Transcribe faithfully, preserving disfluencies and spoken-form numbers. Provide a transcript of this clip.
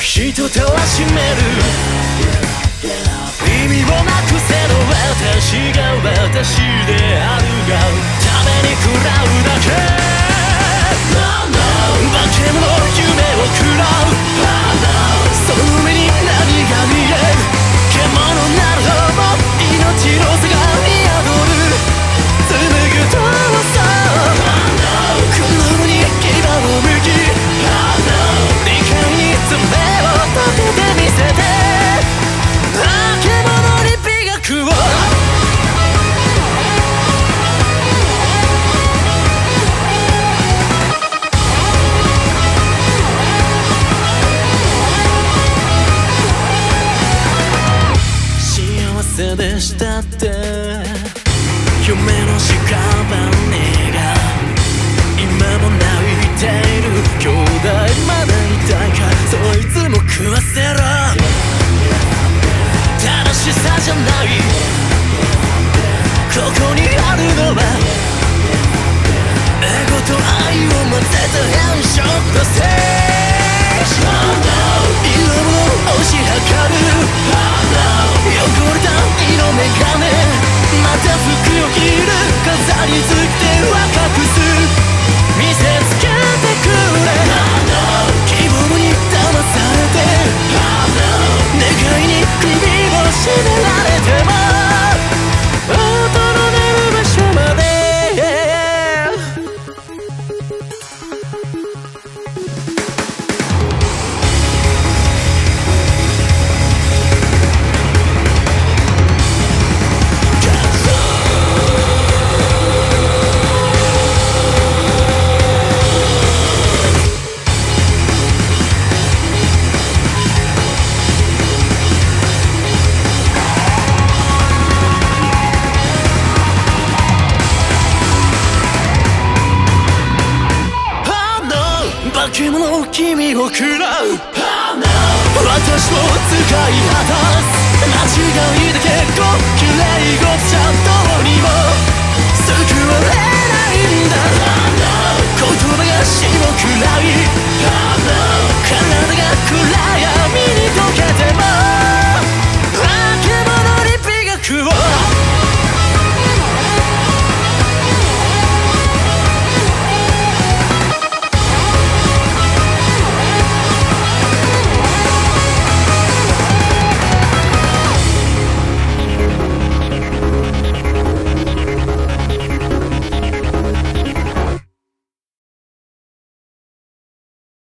人照らしめる意味をなくせの私が私であるがために食らうだけ化け物の夢を食らうその上に何が見える獣なる命の差がでしたって夢の屍が今も泣いている兄弟まだいたかそいつも食わせろ正しさじゃないここにあるのはエゴと愛を混ぜた変色のせい色を押し量る汚れたまた服を着る飾り付けて若くする見せつけてくれ希望に騙されて願いに首を絞められても音の出る場所まで君を喰らう Oh no 私を使い